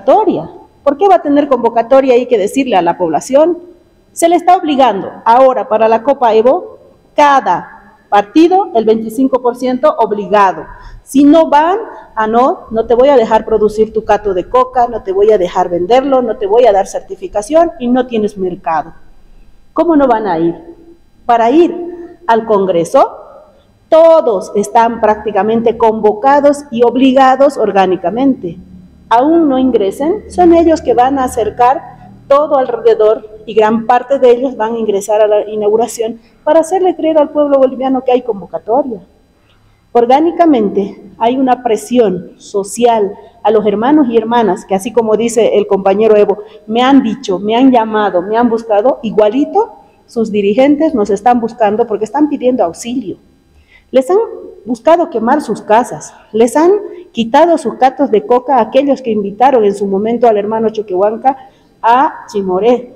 convocatoria. ¿Por qué va a tener convocatoria y que decirle a la población? Se le está obligando ahora para la Copa Evo, cada partido el 25% obligado. Si no van, no te voy a dejar producir tu cato de coca, no te voy a dejar venderlo, no te voy a dar certificación y no tienes mercado. ¿Cómo no van a ir? Para ir al Congreso, todos están prácticamente convocados y obligados orgánicamente. Aún no ingresen, son ellos que van a acercar todo alrededor y gran parte de ellos van a ingresar a la inauguración para hacerle creer al pueblo boliviano que hay convocatoria. Orgánicamente hay una presión social a los hermanos y hermanas que, así como dice el compañero Evo, me han dicho, me han llamado, me han buscado, igualito sus dirigentes nos están buscando porque están pidiendo auxilio. Les han buscado quemar sus casas, les han quitado sus catos de coca a aquellos que invitaron en su momento al hermano Choquehuanca a Chimoré.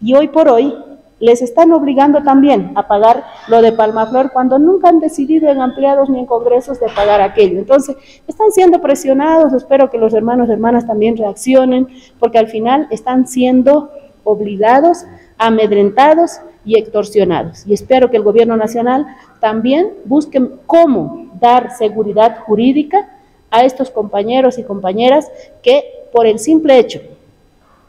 Y hoy por hoy les están obligando también a pagar lo de Palmaflor cuando nunca han decidido en ampliados ni en congresos de pagar aquello. Entonces, están siendo presionados, espero que los hermanos y hermanas también reaccionen, porque al final están siendo obligados, amedrentados y extorsionados. Y espero que el gobierno nacional también busque cómo dar seguridad jurídica a estos compañeros y compañeras que por el simple hecho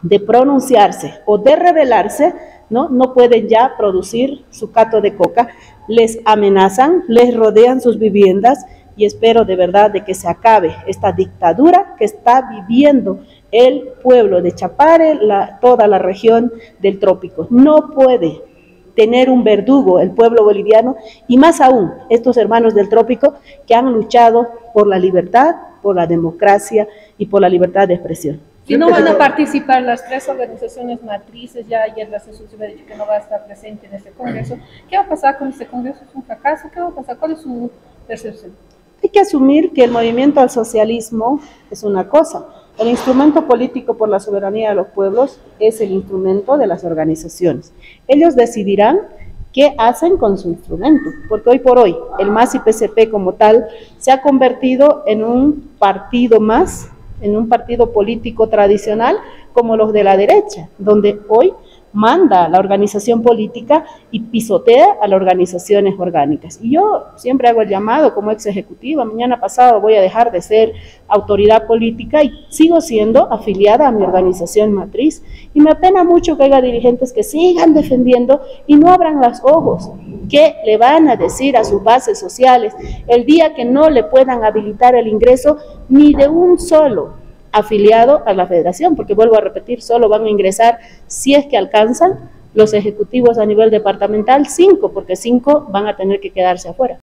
de pronunciarse o de rebelarse, no pueden ya producir su cato de coca, les amenazan, les rodean sus viviendas y espero de verdad de que se acabe esta dictadura que está viviendo el pueblo de Chapare, toda la región del Trópico. No puede tener un verdugo el pueblo boliviano y más aún estos hermanos del Trópico que han luchado por la libertad, por la democracia y por la libertad de expresión. Si no van a participar las tres organizaciones matrices, ya ayer la asociación ha dicho que no va a estar presente en este congreso, ¿qué va a pasar con este congreso? ¿Es un fracaso? ¿Qué va a pasar? ¿Cuál es su percepción? Hay que asumir que el movimiento al socialismo es una cosa. El instrumento político por la soberanía de los pueblos es el instrumento de las organizaciones. Ellos decidirán qué hacen con su instrumento, porque hoy por hoy el MAS y PCP como tal se ha convertido en un partido más, en un partido político tradicional como los de la derecha, donde hoy manda la organización política y pisotea a las organizaciones orgánicas. Y yo siempre hago el llamado como ex ejecutiva, mañana pasado voy a dejar de ser autoridad política y sigo siendo afiliada a mi organización matriz. Y me apena mucho que haya dirigentes que sigan defendiendo y no abran los ojos. ¿Qué le van a decir a sus bases sociales el día que no le puedan habilitar el ingreso ni de un solo afiliado a la federación? Porque vuelvo a repetir, solo van a ingresar, si es que alcanzan, los ejecutivos a nivel departamental, 5, porque 5 van a tener que quedarse afuera.